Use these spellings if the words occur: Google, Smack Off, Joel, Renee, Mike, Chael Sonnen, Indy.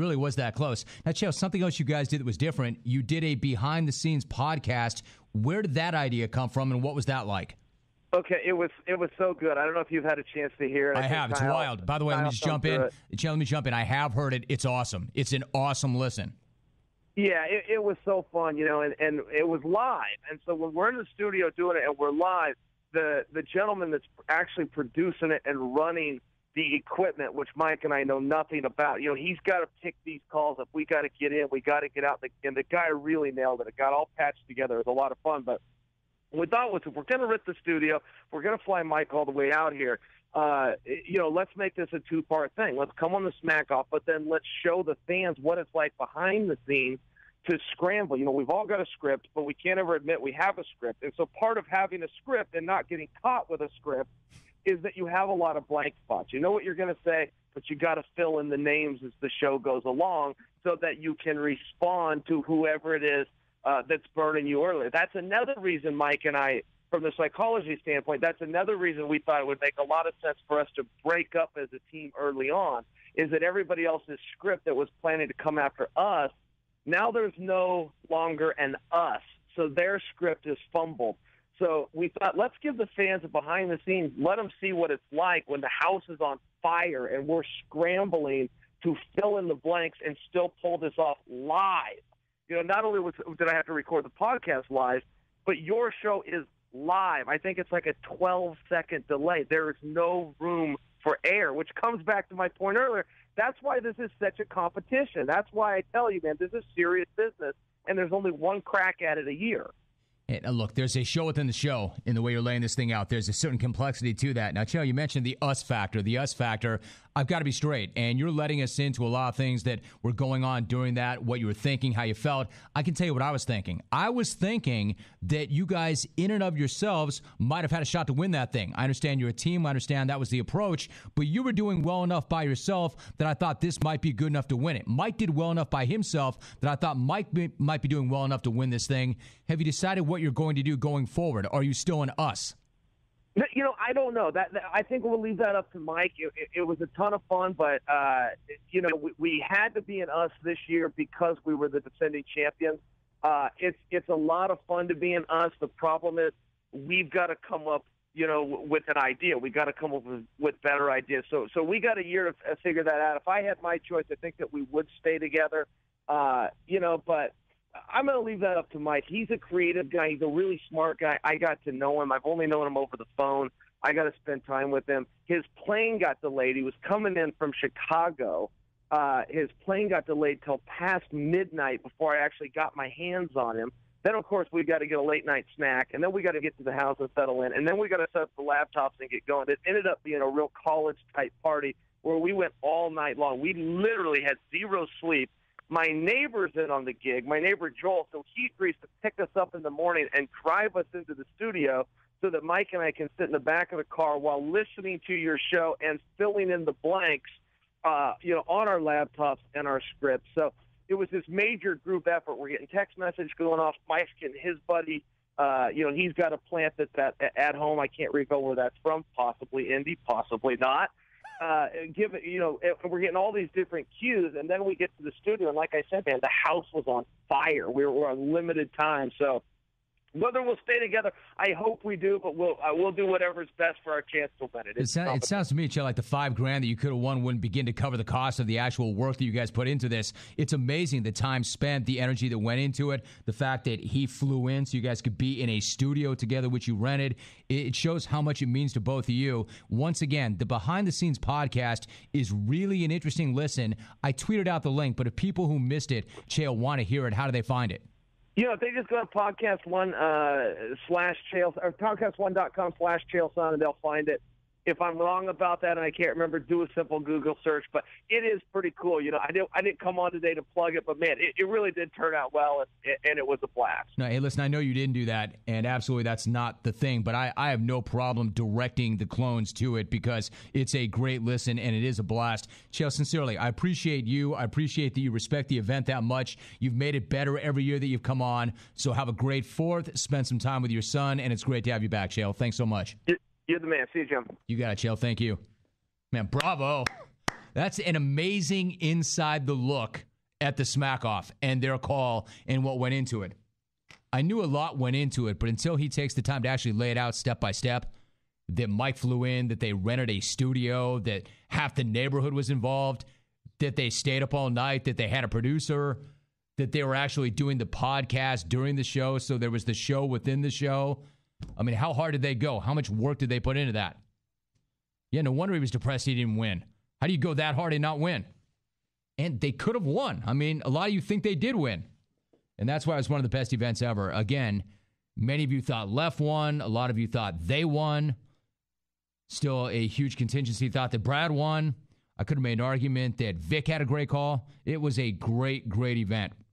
It really was that close. Now, Chael, something else you guys did that was different. You did a behind-the-scenes podcast. Where did that idea come from, and what was that like? Okay, it was so good. I don't know if you've had a chance to hear it. I have. It's wild. By the way, let me just jump in. Chael, let me jump in. I have heard it. It's awesome. It's an awesome listen. Yeah, it was so fun, you know, and it was live. And so when we're in the studio doing it and we're live, the gentleman that's actually producing it and running the equipment, which Mike and I know nothing about, you know, he's got to pick these calls up. We got to get in. We got to get out. And the guy really nailed it. It got all patched together. It was a lot of fun. But we thought was if we're going to rip the studio, we're going to fly Mike all the way out here. You know, let's make this a two-part thing. Let's come on the Smack Off, but then let's show the fans what it's like behind the scenes to scramble. You know, we've all got a script, but we can't ever admit we have a script. And so part of having a script and not getting caught with a script is that you have a lot of blank spots. You know what you're going to say, but you got to fill in the names as the show goes along so that you can respond to whoever it is that's burning you earlier. That's another reason Mike and I, from the psychology standpoint, that's another reason we thought it would make a lot of sense for us to break up as a team early on, is that everybody else's script that was planning to come after us, now there's no longer an us, so their script is fumbled. So we thought, let's give the fans a behind the scenes, let them see what it's like when the house is on fire and we're scrambling to fill in the blanks and still pull this off live. You know, not only did I have to record the podcast live, but your show is live. I think it's like a 12-second delay. There is no room for air, which comes back to my point earlier. That's why this is such a competition. That's why I tell you, man, this is serious business, and there's only one crack at it a year. And look, there's a show within the show in the way you're laying this thing out. There's a certain complexity to that. Now, Chael, you mentioned the us factor. The us factor, I've got to be straight. And you're letting us into a lot of things that were going on during that, what you were thinking, how you felt. I can tell you what I was thinking. I was thinking that you guys, in and of yourselves, might have had a shot to win that thing. I understand you're a team. I understand that was the approach. But you were doing well enough by yourself that I thought this might be good enough to win it. Mike did well enough by himself that I thought Mike might be doing well enough to win this thing. Have you decided what you're going to do going forward? Are you still an us? You know, I don't know. I think we'll leave that up to Mike. It was a ton of fun, but, you know, we had to be an us this year because we were the defending champions. It's a lot of fun to be an us. The problem is we've got to come up, you know, with an idea. We've got to come up with better ideas. So we got a year to figure that out. If I had my choice, I think that we would stay together, you know, but I'm going to leave that up to Mike. He's a creative guy. He's a really smart guy. I got to know him. I've only known him over the phone. I got to spend time with him. His plane got delayed. He was coming in from Chicago. His plane got delayed till past midnight before I actually got my hands on him. Then, of course, we got to get a late-night snack, and then we got to get to the house and settle in, and then we got to set up the laptops and get going. It ended up being a real college-type party where we went all night long. We literally had zero sleep. My neighbor's in on the gig, my neighbor Joel, so he agrees to pick us up in the morning and drive us into the studio so that Mike and I can sit in the back of the car while listening to your show and filling in the blanks, you know, on our laptops and our scripts. So it was this major group effort. We're getting text messages going off. Mike and his buddy, you know, he's got a plant that's at home. I can't recall where that's from, possibly Indy, possibly not. Given, you know, we're getting all these different cues, and then we get to the studio, and like I said, man, the house was on fire. We were on limited time, so whether we'll stay together, I hope we do, but we'll do whatever's best for our chance to win it. It sounds to me, Chael, like the $5,000 that you could have won wouldn't begin to cover the cost of the actual work that you guys put into this. It's amazing the time spent, the energy that went into it, the fact that he flew in so you guys could be in a studio together, which you rented. It shows how much it means to both of you. Once again, the Behind the Scenes podcast is really an interesting listen. I tweeted out the link, but if people who missed it, Chael, want to hear it, how do they find it? You know, if they just go to podcast1.com/ChaelSonnen, and they'll find it. If I'm wrong about that and I can't remember, do a simple Google search. But it is pretty cool. You know, I didn't come on today to plug it, but, man, it really did turn out well, and it was a blast. Now, hey, listen, I know you didn't do that, and absolutely that's not the thing, but I have no problem directing the clones to it because it's a great listen, and it is a blast. Chael, sincerely, I appreciate you. I appreciate that you respect the event that much. You've made it better every year that you've come on, so have a great fourth. Spend some time with your son, and it's great to have you back, Chael. Thanks so much. You're the man. See you, Jim. You got it, Chael. Thank you. Man, bravo. That's an amazing inside the look at the Smack Off and their call and what went into it. I knew a lot went into it, but until he takes the time to actually lay it out step by step, that Mike flew in, that they rented a studio, that half the neighborhood was involved, that they stayed up all night, that they had a producer, that they were actually doing the podcast during the show, so there was the show within the show. I mean, how hard did they go? How much work did they put into that? Yeah, no wonder he was depressed he didn't win. How do you go that hard and not win? And they could have won. I mean, a lot of you think they did win. And that's why it was one of the best events ever. Again, many of you thought Left won. A lot of you thought they won. Still a huge contingency thought that Brad won. I could have made an argument that Vic had a great call. It was a great, great event.